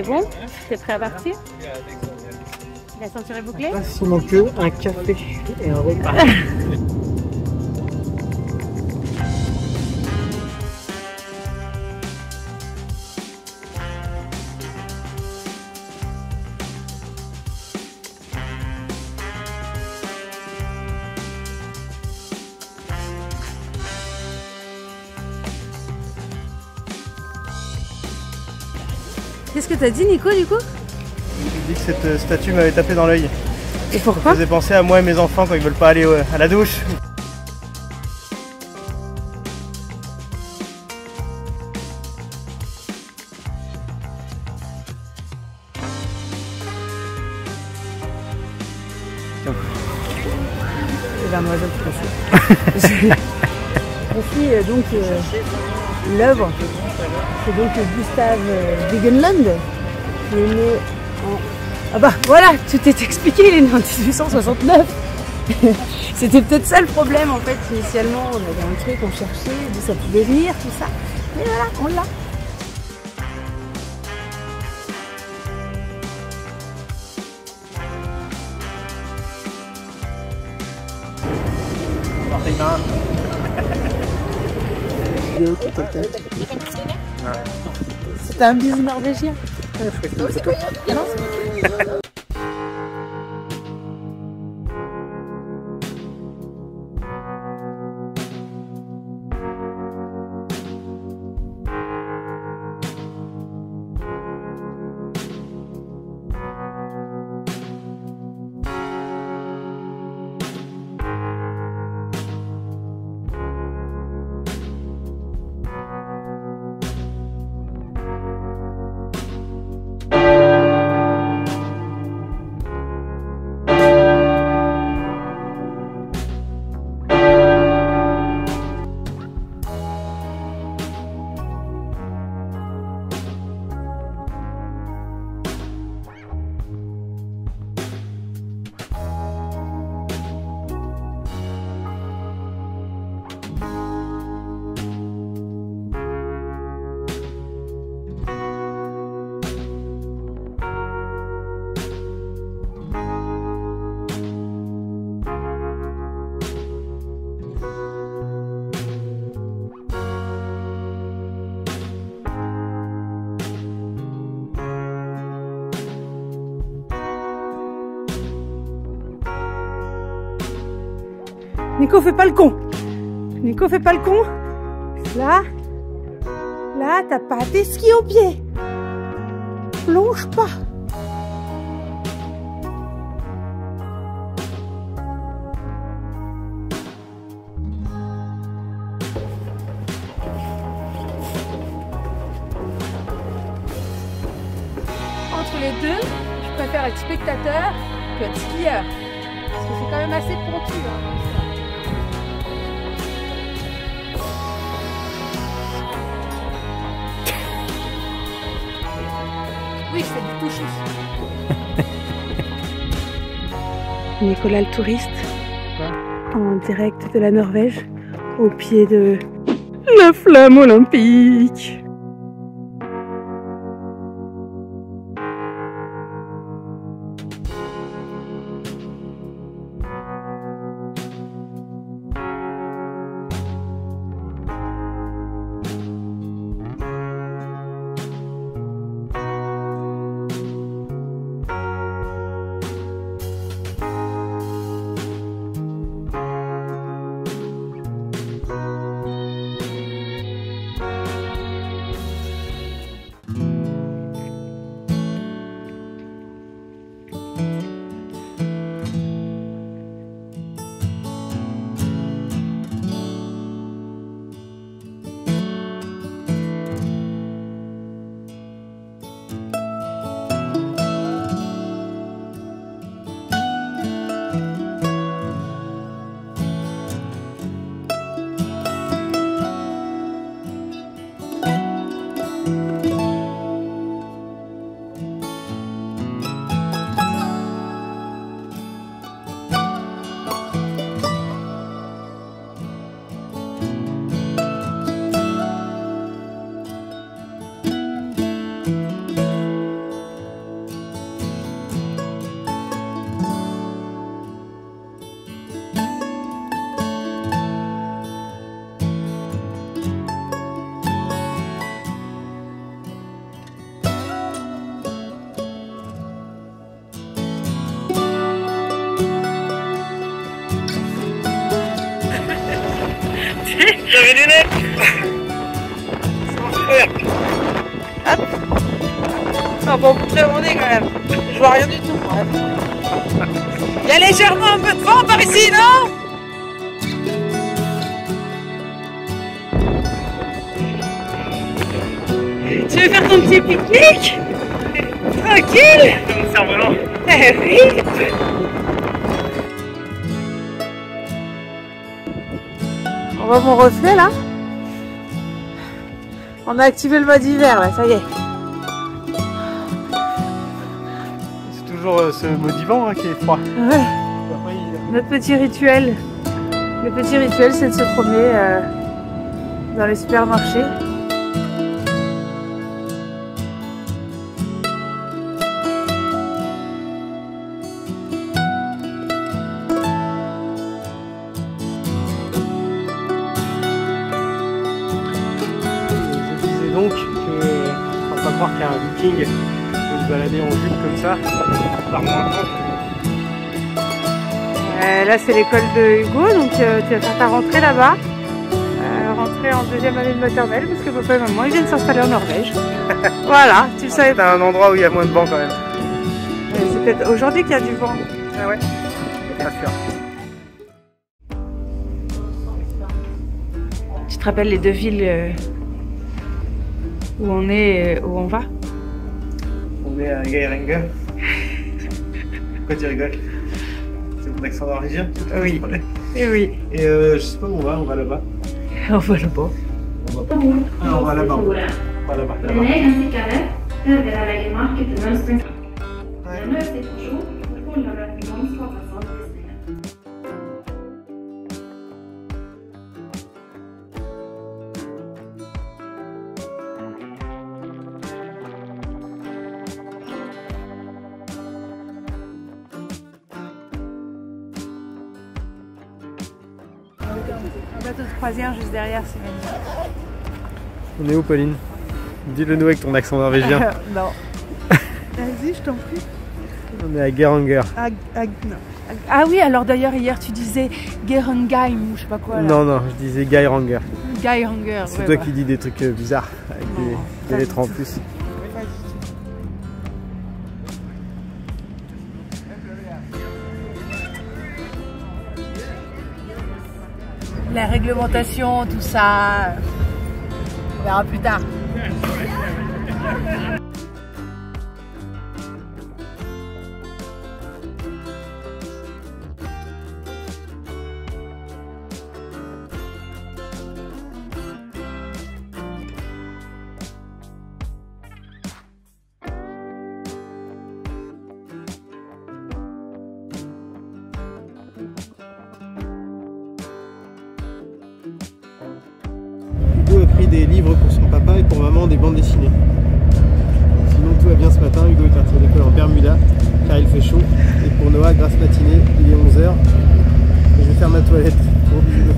C'est bon? C'est prêt à partir? La ceinture est bouclée? S'il manque un café et un repas. Qu'est-ce que t'as dit, Nico, du coup? J'ai dit que cette statue m'avait tapé dans l'œil. Et pourquoi? Ça faisait penser à moi et mes enfants quand ils veulent pas aller à la douche. Et ben moi je le profite. Donc l'œuvre. C'est donc Gustave Wigeland, qui est né en... Ah bah voilà, tout est expliqué, il est né en 1869. C'était peut-être ça le problème en fait, initialement on avait un truc, on cherchait, d'où ça pouvait venir, tout ça. Mais voilà, on l'a. C'était un bisou norvégien. Nico, fais pas le con. Nico, fais pas le con. Là, là, t'as pas tes skis au pied. Plonge pas. Entre les deux, je préfère être spectateur que être skieur. Parce que c'est quand même assez pontu, hein. Oui, je fais du toucher. Nicolas le touriste, en direct de la Norvège, au pied de la flamme olympique. encore montrer où on est quand même. Je vois rien du tout. Il y a légèrement un peu de vent par ici, non? Tu veux faire ton petit pique-nique? Tranquille? C'est vraiment. Oui. On voit mon reflet là. On a activé le mode hiver là, ça y est. C'est toujours ce mode hiver hein, qui est froid. Ouais. Après, notre petit rituel. Le petit rituel, c'est de se promener dans les supermarchés. Viking, de se balader en jupe comme ça, par moins. Là c'est l'école de Hugo, donc tu vas faire ta rentrée là-bas, rentrée en deuxième année de maternelle, parce que papa et maman ils viennent s'installer en Norvège. Voilà, tu le savais. C'est un endroit où il y a moins de vent quand même. C'est peut-être aujourd'hui qu'il y a du vent. Ah ouais, c'est pas sûr. Tu te rappelles les deux villes où on est, où on va? À Geiranger. Pourquoi tu rigoles? C'est mon accent norvégien? Oui. Et oui. Et je sais pas où on va là-bas. On va là-bas. On va là-bas. On va là-bas. Un bateau de croisière juste derrière, c'est magnifique. On est où, Pauline? Dis-le nous avec ton accent norvégien. Non. Vas-y, je t'en prie. On est à Geiranger. Ah oui, alors d'ailleurs, hier tu disais Geirangheim ou je sais pas quoi. Là. Non, non, je disais Geiranger. Geiranger, c'est ouais, toi ouais. Qui dis des trucs bizarres avec non, des lettres en plus. La réglementation, tout ça, on verra plus tard. Des livres pour son papa et pour maman des bandes dessinées. Sinon tout va bien ce matin, Hugo est parti à l'école en Bermuda car il fait chaud et pour Noah, grasse matinée, il est 11 h et je vais faire ma toilette pour le de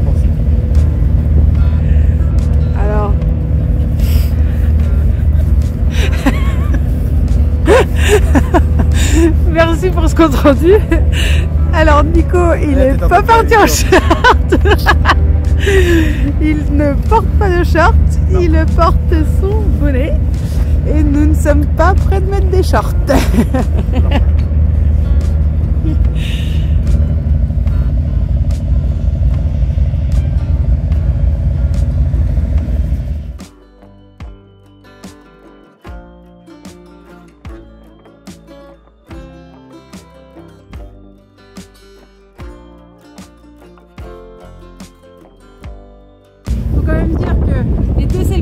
France. Alors... Merci pour ce compte rendu. Alors Nico, il n'est pas parti en short. Il ne porte pas de short, non. Il porte son bonnet et nous ne sommes pas prêts de mettre des shorts.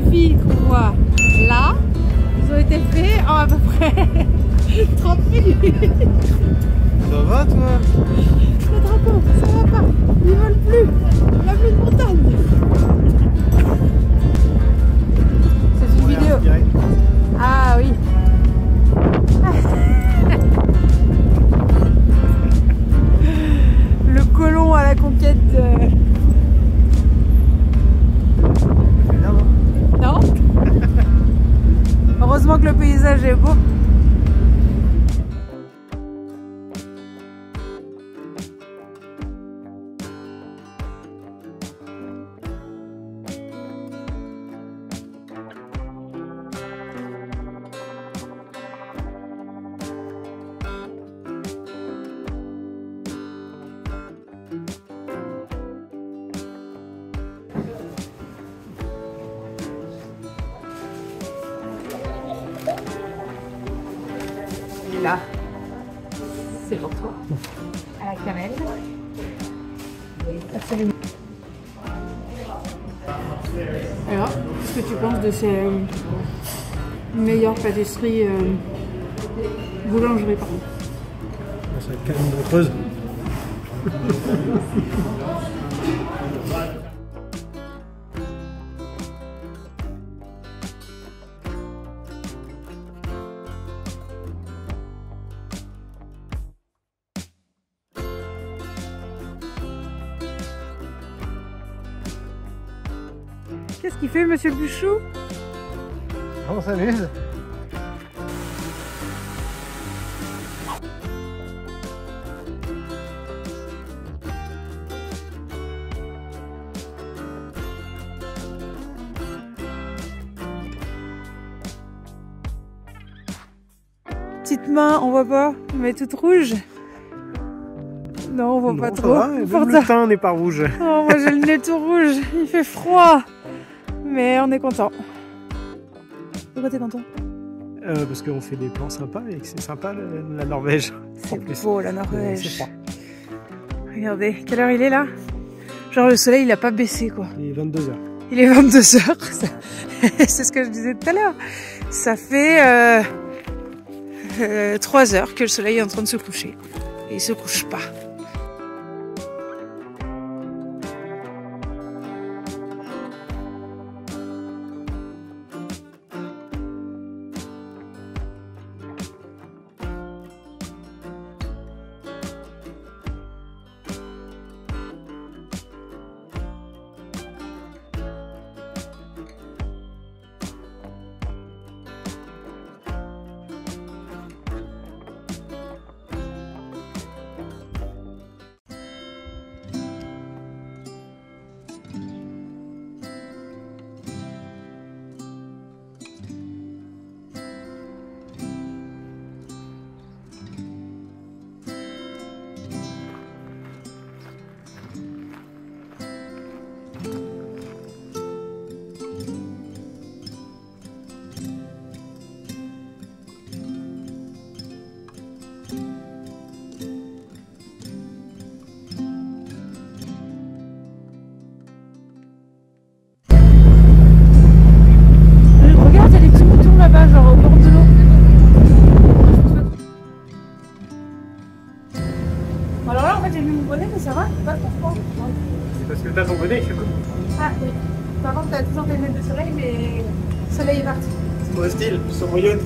Qu'on voit là, ils ont été faits en à peu près 30 minutes. Ça va toi? Le drapeau, ça va pas, ils veulent plus, il n'y a plus de montagne. C'est une vidéo. Ah oui. Le colon à la conquête. Non ? Heureusement que le paysage est beau. c'est pour toi. À la cannelle. Absolument. Alors, qu'est-ce que tu penses de ces meilleures pâtisseries boulangeries, pardon? Ça calme de creuse. Qu'est-ce qu'il fait, monsieur Buchou? On s'amuse. Petite main, on voit pas, mais toute rouge. Non, on voit non, pas trop. Va, le teint n'est pas rouge. Oh, moi j'ai le nez tout rouge, il fait froid. Mais on est content. Pourquoi t'es content? Parce qu'on fait des plans sympas et que c'est sympa la Norvège. C'est beau la Norvège. Regardez, quelle heure il est là? Genre le soleil il a pas baissé quoi. Il est 22h. Il est 22h. C'est ce que je disais tout à l'heure. Ça fait 3 heures que le soleil est en train de se coucher. Et il se couche pas. Par contre, t'as toujours des lunettes de soleil, mais le soleil est parti. C'est mon style, je suis moyenne.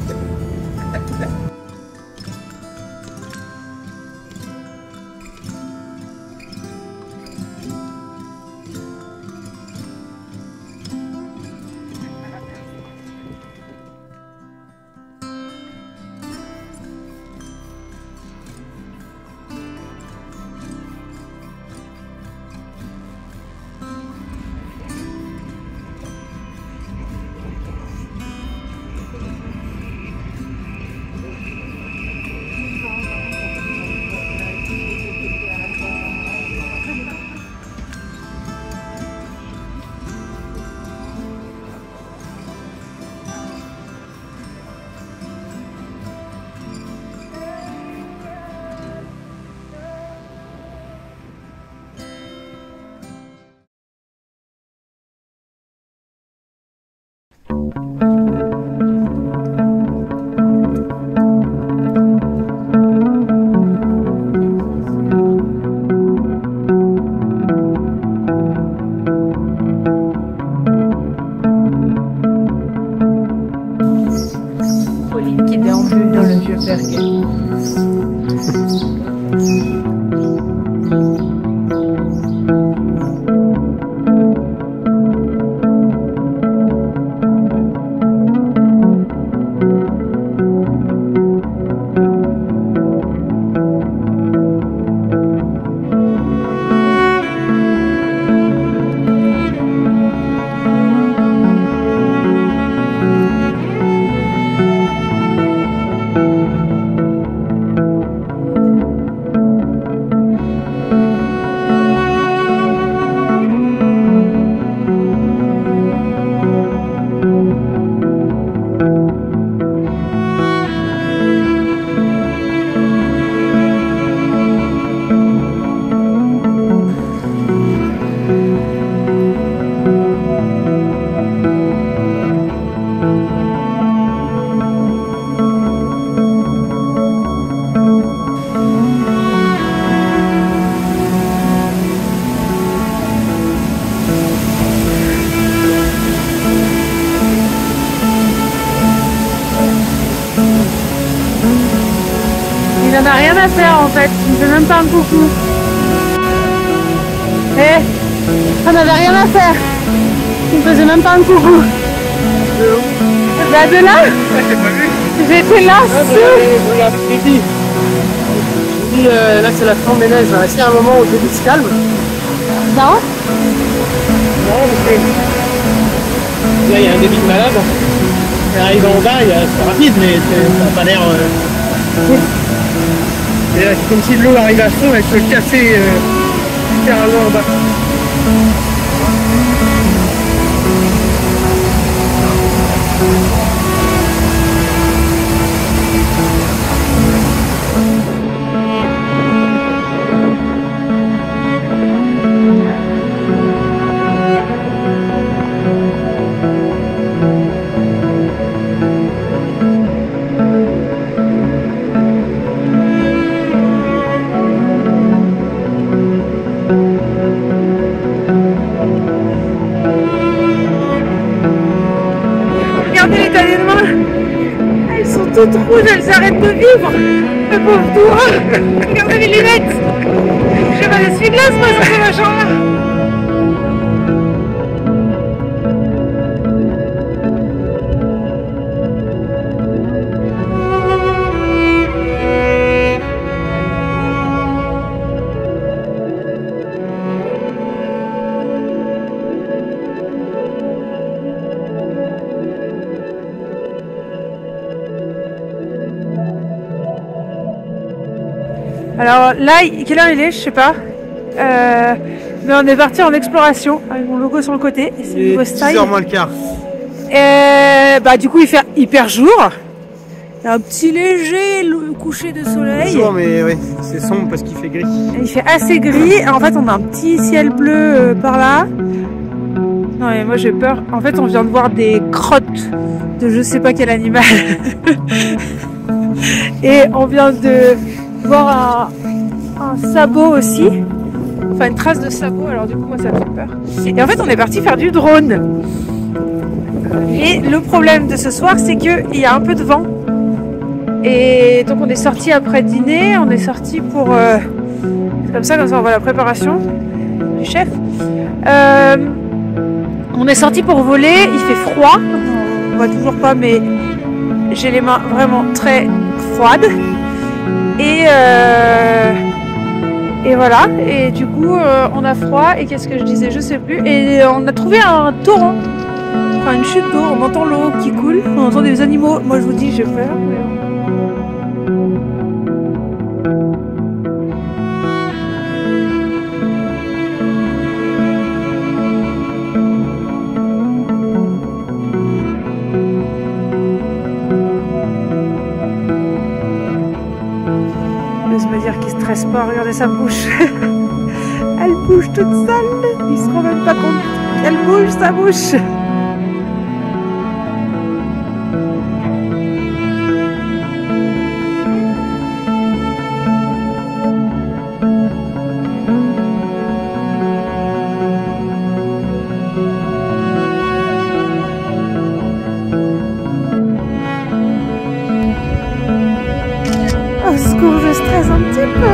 Pauline qui déambule dans le vieux Berger. n'a rien à faire en fait, il ne fait même pas un coucou. Eh, on n'avait rien à faire, il ne faisait même pas un coucou. Bah de là, j'étais là sous. Là c'est la fin des neiges, est-ce qu'il y a un moment où tout se calme? Non. Là il y a un débit de malade. Il arrive en bas, c'est rapide mais ça n'a pas l'air... C'est comme si l'eau arrive à fond et se cassait littéralement en bas. Toutes rouges, elles arrêtent de vivre. Le pauvre tour. Regardez les lunettes. J'ai pas d'essuie-glace moi dans ces machins-là. Alors là, quelle heure il est, je sais pas, mais on est parti en exploration avec mon logo sur le côté. C'est le nouveau style. 10h moins le quart. Et bah du coup il fait hyper jour. Il y a un petit léger coucher de soleil. Jour mais oui, c'est sombre parce qu'il fait gris. Et il fait assez gris. Et en fait on a un petit ciel bleu par là. Non mais moi j'ai peur. En fait on vient de voir des crottes de je sais pas quel animal. Et on vient de voir un sabot aussi, enfin une trace de sabot, alors du coup moi ça me fait peur. Et en fait on est parti faire du drone. Et le problème de ce soir c'est qu'il y a un peu de vent. Et donc on est sorti après dîner, on est sorti pour... comme ça on voit la préparation du chef. On est sorti pour voler, il fait froid, on voit toujours pas mais j'ai les mains vraiment très froides. Et voilà, et du coup on a froid et qu'est-ce que je disais, je sais plus, et on a trouvé un torrent, enfin une chute d'eau, on entend l'eau qui coule, on entend des animaux, moi je vous dis j'ai peur. Pas, regardez sa bouche, elle bouge toute seule, il se rend même pas compte qu'elle bouge sa bouche. Au secours, je stresse un petit peu.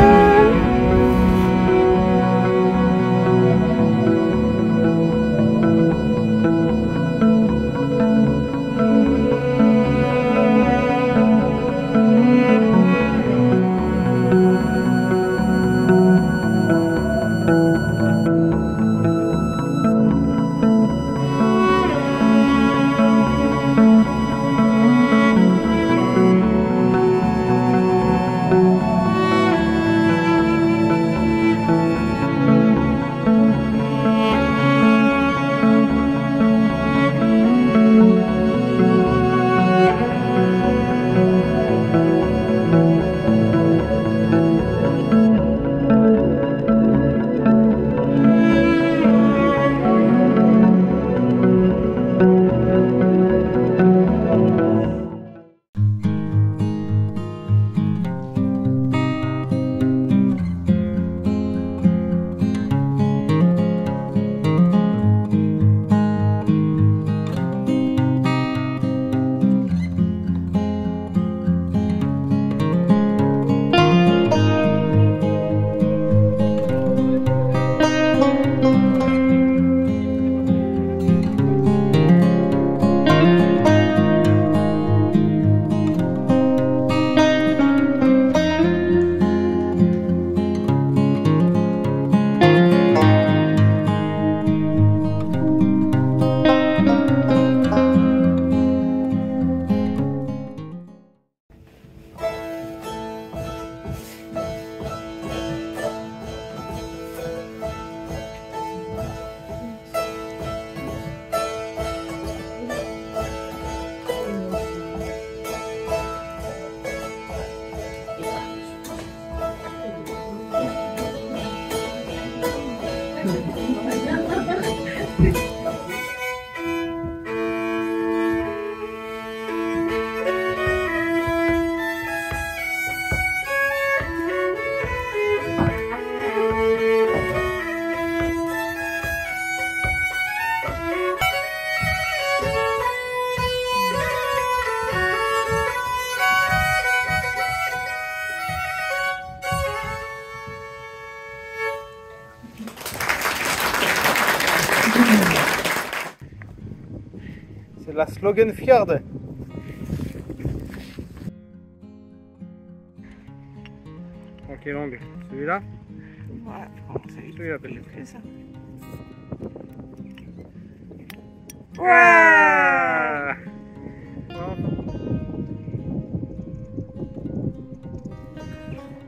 La Loganfjord. Ok, longue. Celui-là? Ouais, celui-là peut-être. Ça. Ouais.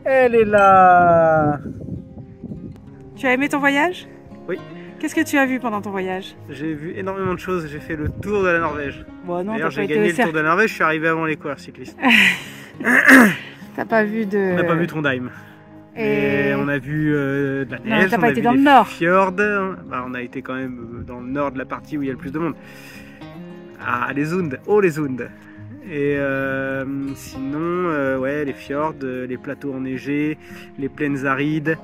Elle est là. Tu as aimé ton voyage? Oui. Qu'est-ce que tu as vu pendant ton voyage? J'ai vu énormément de choses, j'ai fait le tour de la Norvège. Bon, d'ailleurs j'ai gagné le tour de la Norvège, je suis arrivé avant les coureurs cyclistes. T'as pas vu de... On n'a pas vu Trondheim. Et on a vu de la neige, on a vu des fjords. Bah, on a été quand même dans le nord de la partie où il y a le plus de monde. Ah, les Zounds, oh les Zounds. Et sinon, ouais, les fjords, les plateaux enneigés, les plaines arides,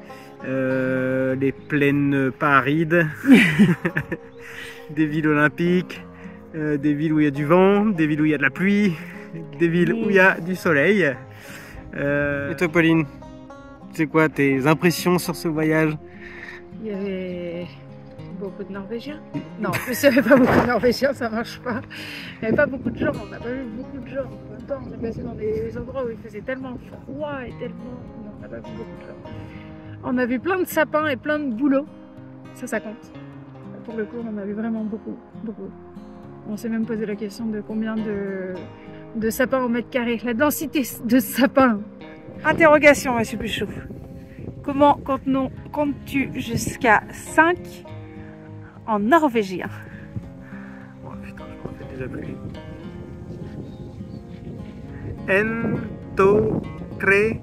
les plaines pas arides, des villes olympiques, des villes où il y a du vent, des villes où il y a de la pluie, des villes où il y a du soleil. Et toi, Pauline, c'est quoi tes impressions sur ce voyage? Il y avait beaucoup de Norvégiens. Non, en plus il n'y avait pas beaucoup de Norvégiens, ça marche pas. Il n'y avait pas beaucoup de gens, on n'a pas vu beaucoup de gens. En même temps, on est passé dans des endroits où il faisait tellement froid et tellement... Non, on n'a pas vu beaucoup de gens. On a vu plein de sapins et plein de bouleaux, ça compte. Pour le coup, on a vu vraiment beaucoup, beaucoup. On s'est même posé la question de combien de sapins au mètre carré, la densité de sapins. Interrogation, monsieur Buchot. Comment comptes-tu jusqu'à 5 en norvégien? Oh putain, je me rappelle déjà plus. En, to, tre...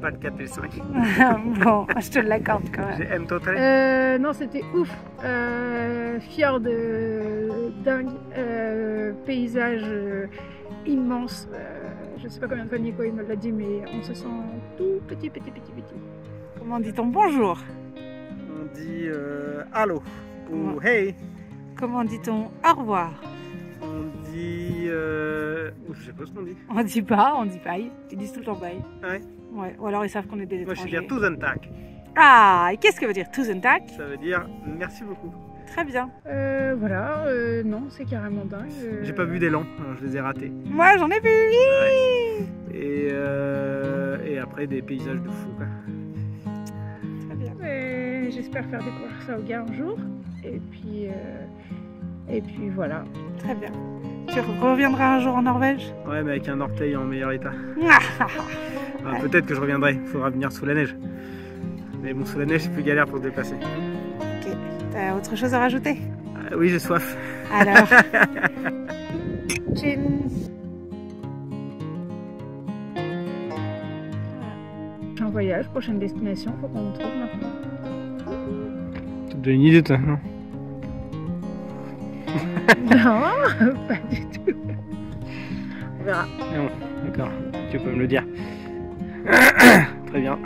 Pas de 4 et 5. Bon, je te l'accorde quand même. J'ai M-totré. Non, c'était ouf. Fjord dingue, paysage immense. Je sais pas combien de fois Nico il me l'a dit, mais on se sent tout petit. Comment dit-on bonjour? On dit allô ou hey. Comment dit-on au revoir? On dit. Je sais pas ce qu'on dit. On dit pas, on dit bye. Ils disent tout le temps bye. Ouais. Ouais, ou alors ils savent qu'on est des étrangers. Moi je veux dire Tusen Takk. Ah, et qu'est-ce que veut dire Tusen Takk? Ça veut dire merci beaucoup. Très bien. Voilà, non, c'est carrément dingue. J'ai pas vu d'élan, je les ai ratés. Moi j'en ai vu, oui. Ouais. Et après des paysages de fou, quoi. Très bien. J'espère faire découvrir ça aux gars un jour. Et puis voilà. Très bien. Tu reviendras un jour en Norvège? Ouais, mais avec un orteil en meilleur état. Ah, peut-être que je reviendrai, il faudra venir sous la neige. Mais bon, sous la neige, c'est plus galère pour se déplacer. Ok, t'as autre chose à rajouter? Oui, j'ai soif. Alors... Un voyage, prochaine destination, faut qu'on le trouve maintenant. T'as déjà une idée, toi, non? Non, pas du tout. On verra. Non, d'accord, tu peux me le dire. Très bien.